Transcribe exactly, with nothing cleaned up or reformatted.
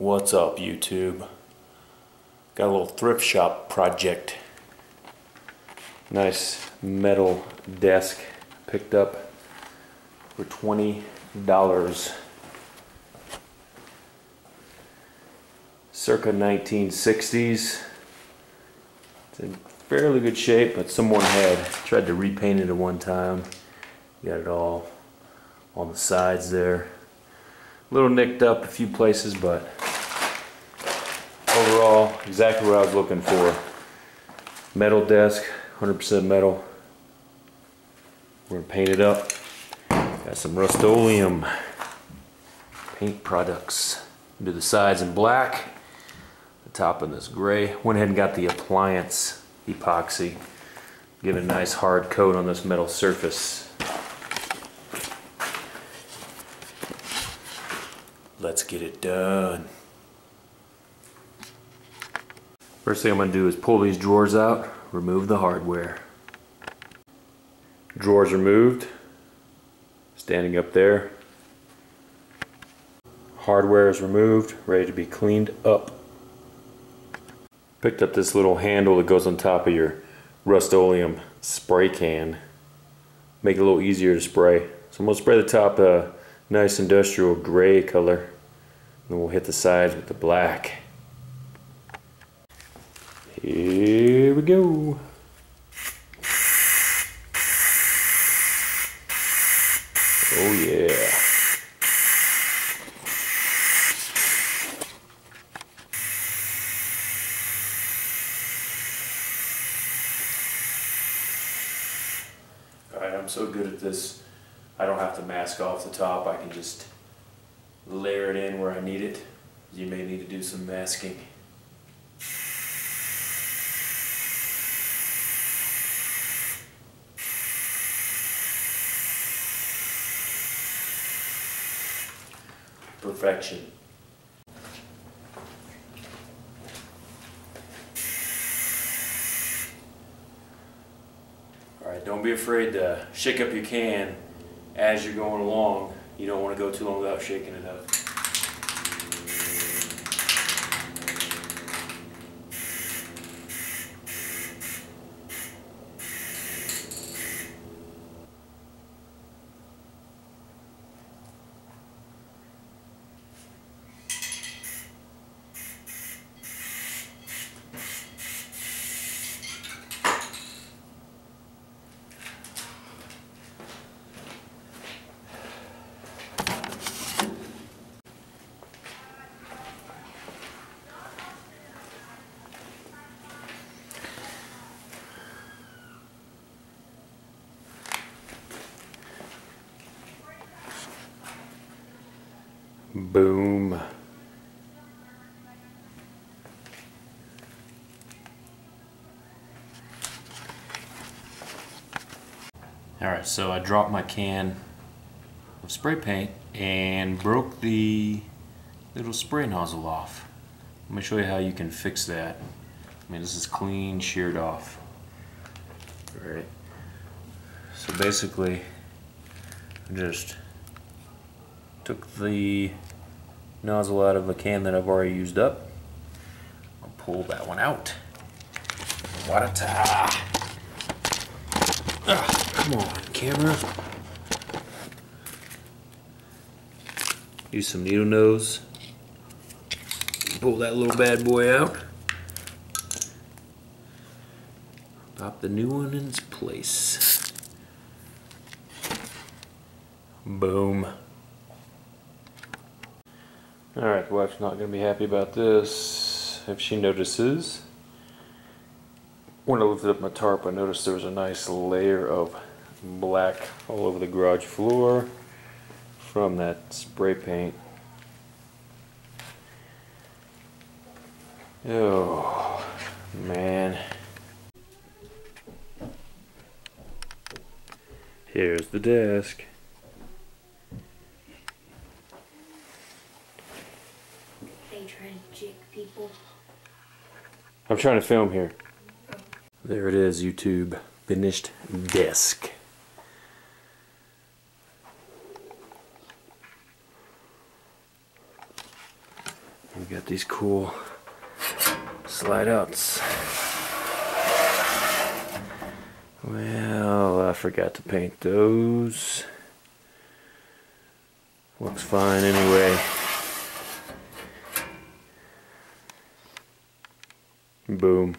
What's up, YouTube? Got a little thrift shop project. Nice metal desk picked up for twenty dollars. Circa nineteen sixties. It's in fairly good shape, but someone had tried to repaint it at one time. Got it all on the sides there. A little nicked up a few places, but overall, exactly what I was looking for. Metal desk, one hundred percent metal. We're gonna paint it up. Got some Rust-Oleum paint products. Do the sides in black, the top in this gray. Went ahead and got the appliance epoxy. Give it a nice hard coat on this metal surface. Let's get it done. First thing I'm gonna do is pull these drawers out, remove the hardware. Drawers removed, standing up there. Hardware is removed, ready to be cleaned up. Picked up this little handle that goes on top of your Rust-Oleum spray can. Make it a little easier to spray. So I'm gonna spray the top uh, nice industrial gray color. Then we'll hit the sides with the black. Here we go. Oh yeah. All right, I'm so good at this. I don't have to mask off the top. I can just layer it in where I need it. You may need to do some masking. Perfection. All right, don't be afraid to shake up your can as you're going along. You don't want to go too long without shaking it up. Boom. Alright, so I dropped my can of spray paint and broke the little spray nozzle off. Let me show you how you can fix that. I mean, this is clean sheared off. Alright. So basically, I just took the nozzle out of a can that I've already used up. I'll pull that one out. Wa-ta-ta. Ugh, come on, camera. Use some needle nose. Pull that little bad boy out. Pop the new one in its place. Boom. Alright, wife's not going to be happy about this if she notices. When I lifted up my tarp, I noticed there was a nice layer of black all over the garage floor from that spray paint. Oh, man. Here's the desk. I'm trying to film here. There it is, YouTube. Finished desk. We've got these cool slide outs. Well, I forgot to paint those. Looks fine anyway. Boom.